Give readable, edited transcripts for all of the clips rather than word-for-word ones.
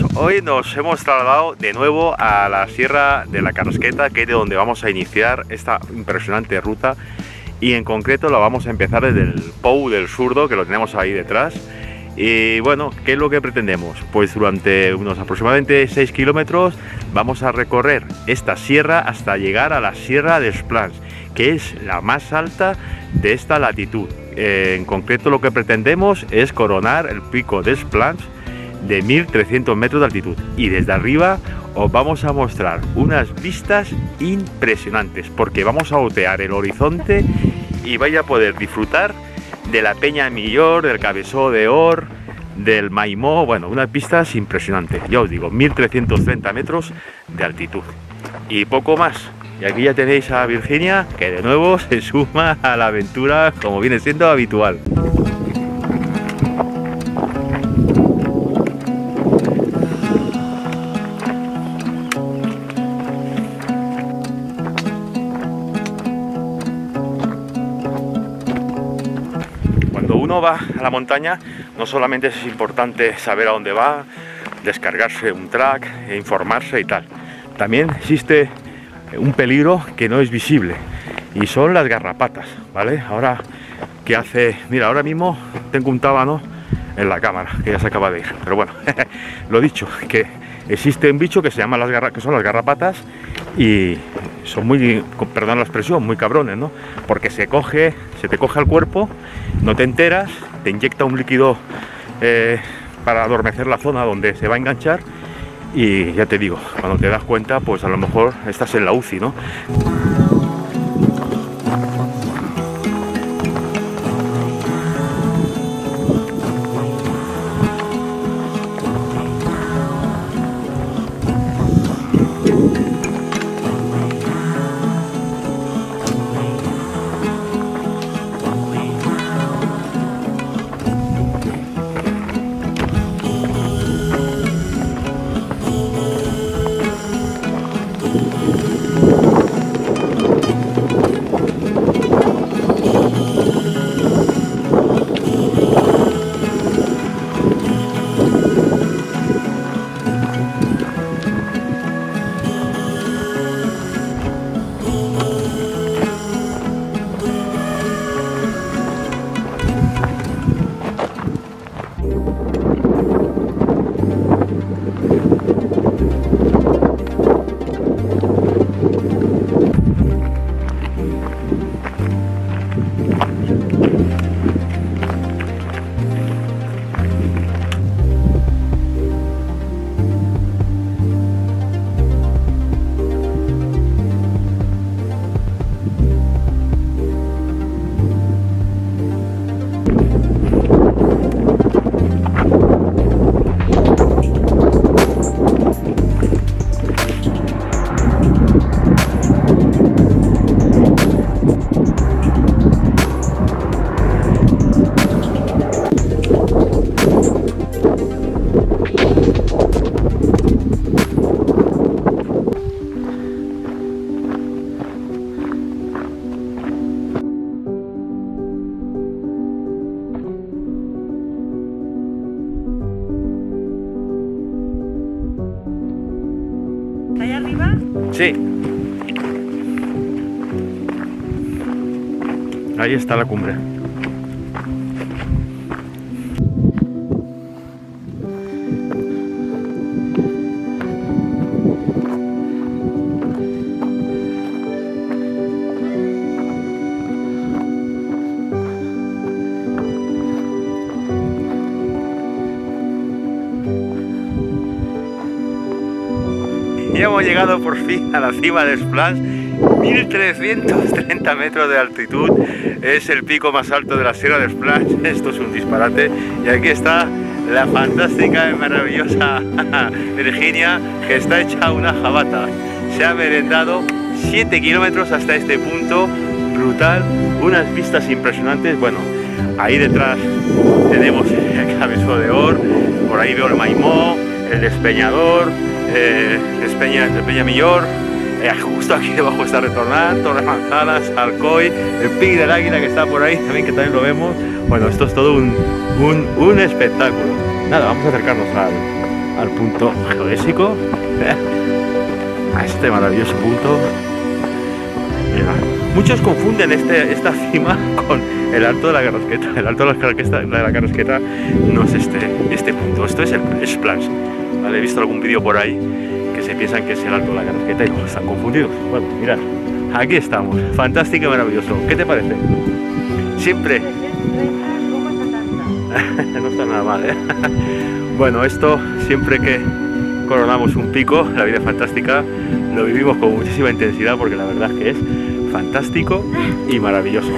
amigos, hoy nos hemos trasladado de nuevo a la Sierra de la Carrasqueta, que es de donde vamos a iniciar esta impresionante ruta, y en concreto la vamos a empezar desde el Pou del Surdo, que lo tenemos ahí detrás. Y bueno, ¿qué es lo que pretendemos? Pues durante unos aproximadamente 6 kilómetros vamos a recorrer esta sierra hasta llegar a la Sierra dels Plans, que es la más alta de esta latitud. En concreto lo que pretendemos es coronar el pico dels Plans de 1300 metros de altitud, y desde arriba os vamos a mostrar unas vistas impresionantes, porque vamos a otear el horizonte y vais a poder disfrutar de la Penya Migjorn, del Cabeçó d'Or, del Maimó. Bueno, unas vistas impresionantes, ya os digo, 1330 metros de altitud y poco más. Y aquí ya tenéis a Virginia, que de nuevo se suma a la aventura, como viene siendo habitual. Cuando uno va a la montaña, no solamente es importante saber a dónde va, descargarse un track e informarse y tal, también existe un peligro que no es visible, y son las garrapatas, ¿vale? Ahora que hace... Mira, ahora mismo tengo un tábano en la cámara, que ya se acaba de ir, pero bueno, lo dicho, que existe un bicho que se llama que son las garrapatas, y son muy, perdón la expresión, muy cabrones, ¿no? Porque se te coge al cuerpo, no te enteras, te inyecta un líquido para adormecer la zona donde se va a enganchar. Y ya te digo, cuando te das cuenta, pues a lo mejor estás en la UCI, ¿no? Ahí está la cumbre. Ya hemos llegado por fin a la cima de Splash. 1330 metros de altitud, es el pico más alto de la Sierra dels Plans. Esto es un disparate, y aquí está la fantástica y maravillosa Virginia, que está hecha una jabata. Se ha merendado 7 kilómetros hasta este punto brutal, unas vistas impresionantes. Bueno, ahí detrás tenemos el Cabeçó d'Or, por ahí veo el Maimó, el Despeñador, el Penya Migjorn. Justo aquí debajo está retornar, Torremanzanas, Alcoy, el Pig del Águila, que está por ahí también, que también lo vemos. Bueno, esto es todo un espectáculo. Nada, vamos a acercarnos al al punto geodésico, a este maravilloso punto. Muchos confunden esta cima con el alto de la Carrasqueta. El alto de la Carrasqueta no es este punto, esto es el Plans, ¿vale? He visto algún vídeo por ahí que se piensan que es el alto de la Carrasqueta y no, están confundidos. Bueno, mirad, aquí estamos, fantástico y maravilloso. ¿Qué te parece? Siempre. No está nada mal, ¿eh? Bueno, esto siempre que coronamos un pico, la vida es fantástica, lo vivimos con muchísima intensidad porque la verdad es que es fantástico y maravilloso.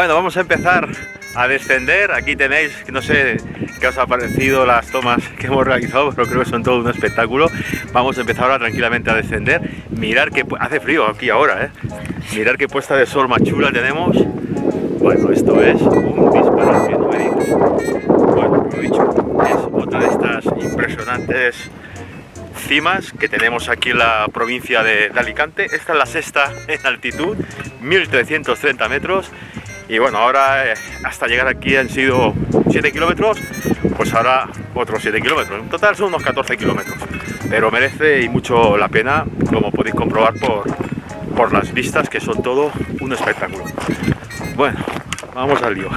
Bueno, vamos a empezar a descender. Aquí tenéis, no sé qué os ha parecido las tomas que hemos realizado, pero creo que son todo un espectáculo. Vamos a empezar ahora tranquilamente a descender. Mirar que hace frío aquí ahora, ¿eh? Mirar qué puesta de sol más chula tenemos. Bueno, esto es un disparo que no me dices. Bueno, como he dicho, es otra de estas impresionantes cimas que tenemos aquí en la provincia de Alicante. Esta es la sexta en altitud, 1330 metros. Y bueno, ahora hasta llegar aquí han sido 7 kilómetros, pues ahora otros 7 kilómetros. En total son unos 14 kilómetros, pero merece y mucho la pena, como podéis comprobar por las vistas, que son todo un espectáculo. Bueno, vamos al lío.